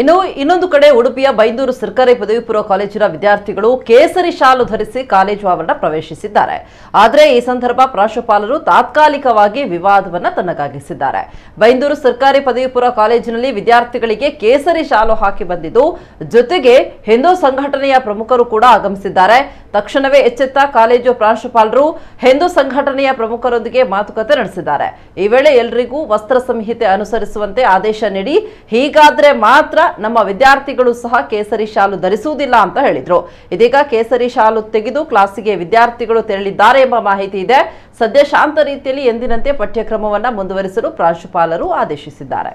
ಇನ್ನೊಂದು ಕಡೆ ಉಡುಪಿಯ ಬೈಂದೂರು ಸರ್ಕಾರಿ ಪದವಿ ಪೂರ್ವ ಕಾಲೇಜಿನ ವಿದ್ಯಾರ್ಥಿಗಳು ಕೇಸರಿ ಶಾಲು ಧರಿಸಿ ಕಾಲೇಜು ಆವರಣ ಪ್ರವೇಶಿಸಿದ್ದಾರೆ. ಆದರೆ ಈ ಸಂದರ್ಭ ಪ್ರಾಂಶುಪಾಲರು ತಾತ್ಕಾಲಿಕವಾಗಿ ವಿವಾದವನ್ನ ತಣ್ಣಗಾಗಿಸಿದ್ದಾರೆ. ಬೈಂದೂರು ಸರ್ಕಾರಿ ಪದವಿ ಪೂರ್ವ ಕಾಲೇಜಿನಲ್ಲಿ ವಿದ್ಯಾರ್ಥಿಗಳಿಗೆ ಕೇಸರಿ ಶಾಲು ಹಾಕಿ ಬಂದಿದ್ದು, ಜೊತೆಗೆ ಹಿಂದೂ ಸಂಘಟನೆಯ ಪ್ರಮುಖರು ಕೂಡ ಆಗಮಿಸಿದ್ದಾರೆ. ತಕ್ಷಣವೇ ಎಚ್ಚೆತ್ತ ಕಾಲೇಜು ಪ್ರಾಂಶುಪಾಲರು ಹಿಂದೂ ಸಂಘಟನೆಯ ಪ್ರಮುಖರೊಂದಿಗೆ ಮಾತುಕತೆ ನಡೆಸಿದ್ದಾರೆ. ಈ ವೇಳೆ ಎಲ್ಲರಿಗೂ ವಸ್ತ್ರ ಸಂಹಿತೆ ಅನುಸರಿಸುವಂತೆ ಆದೇಶ ನೀಡಿ, ಹೀಗಾದ್ರೆ ಮಾತ್ರ ನಮ್ಮ ವಿದ್ಯಾರ್ಥಿಗಳು ಸಹ ಕೇಸರಿ ಶಾಲು ಧರಿಸುವುದಿಲ್ಲ ಅಂತ ಹೇಳಿದ್ರು. ಇದೀಗ ಕೇಸರಿ ಶಾಲು ತೆಗೆದು ಕ್ಲಾಸಿಗೆ ವಿದ್ಯಾರ್ಥಿಗಳು ತೆರಳಿದ್ದಾರೆ ಎಂಬ ಮಾಹಿತಿ ಇದೆ. ಸದ್ಯ ಶಾಂತ ರೀತಿಯಲ್ಲಿ ಎಂದಿನಂತೆ ಪಠ್ಯಕ್ರಮವನ್ನು ಮುಂದುವರಿಸಲು ಪ್ರಾಂಶುಪಾಲರು ಆದೇಶಿಸಿದ್ದಾರೆ.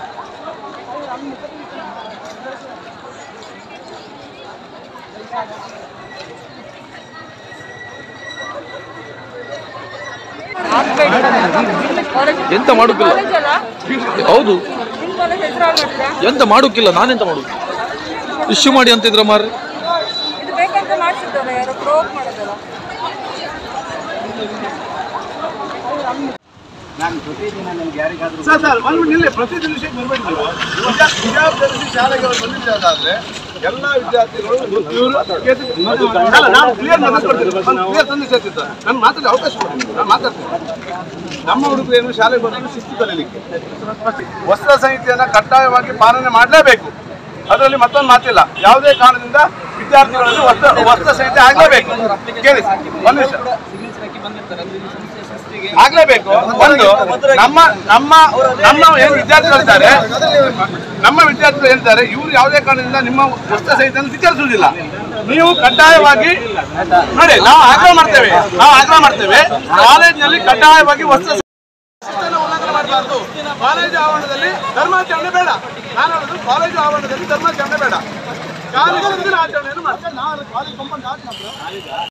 ಎಂತ ಮಾಡೋಕ್ಕಿಲ್ಲ, ಹೌದು ಎಂತ ಮಾಡೋಕ್ಕಿಲ್ಲ, ನಾನೆಂತ ಮಾಡು ಇಶ್ಯೂ ಮಾಡಿ ಅಂತಿದ್ರ ಮಾರ್ರೆ. ಪ್ರತಿದಿನ ಶಾಲೆಗೆ ಅವರು ಬಂದಿದ್ದಾದ್ರೆ ಎಲ್ಲ ವಿದ್ಯಾರ್ಥಿಗಳು ನಾನು ಮಾತಾಡಿ ಅವಕಾಶ ಕೊಡ್ತೀನಿ, ನಾನು ಮಾತಾಡ್ತೀನಿ. ನಮ್ಮ ಹುಡುಗಿಯನ್ನು ಶಾಲೆಗೆ ಬಂದು ಶಿಸ್ತು ಕಲಿಯಲಿಕ್ಕೆ ವಸ್ತ್ರ ಸಂಹಿತೆಯನ್ನು ಕಡ್ಡಾಯವಾಗಿ ಪಾಲನೆ ಮಾಡಲೇಬೇಕು. ಅದರಲ್ಲಿ ಮತ್ತೊಂದು ಮಾತಿಲ್ಲ. ಯಾವುದೇ ಕಾರಣದಿಂದ ವಿದ್ಯಾರ್ಥಿಗಳಲ್ಲಿ ವಸ್ತ್ರ ಸಂಹಿತೆ ಆಗಲೇಬೇಕು. ಕೇಳಿ ಒಂದು ಆಗ್ಲೇಬೇಕು. ಒಂದು ನಮ್ಮ ನಮ್ಮ ನಮ್ಮ ಏನು ವಿದ್ಯಾರ್ಥಿಗಳಿದ್ದಾರೆ, ನಮ್ಮ ವಿದ್ಯಾರ್ಥಿಗಳು ಹೇಳ್ತಾರೆ ಇವ್ರು ಯಾವುದೇ ಕಾರಣದಿಂದ ನಿಮ್ಮ ವಸ್ತ್ರ ಸಹಿತನ್ನು ವಿಚಾರಿಸುವುದಿಲ್ಲ, ನೀವು ಕಡ್ಡಾಯವಾಗಿ ನೋಡಿ. ನಾವು ಆಗ್ರಹ ಮಾಡ್ತೇವೆ ಕಾಲೇಜಿನಲ್ಲಿ ಕಡ್ಡಾಯವಾಗಿ ವಸ್ತ್ರ ಮಾಡಬಾರ್ದು. ಕಾಲೇಜು ಆವರಣದಲ್ಲಿ ಧರ್ಮಾಚರಣೆ ಬೇಡ. ನಾನು ಹೇಳೋದು ಕಾಲೇಜು ಆವರಣದಲ್ಲಿ ಧರ್ಮಾಚರಣೆ ಬೇಡ, ಕಾಲೇಜಿನ ಆಚರಣೆಯನ್ನು ಮಾಡ್ತೇವೆ.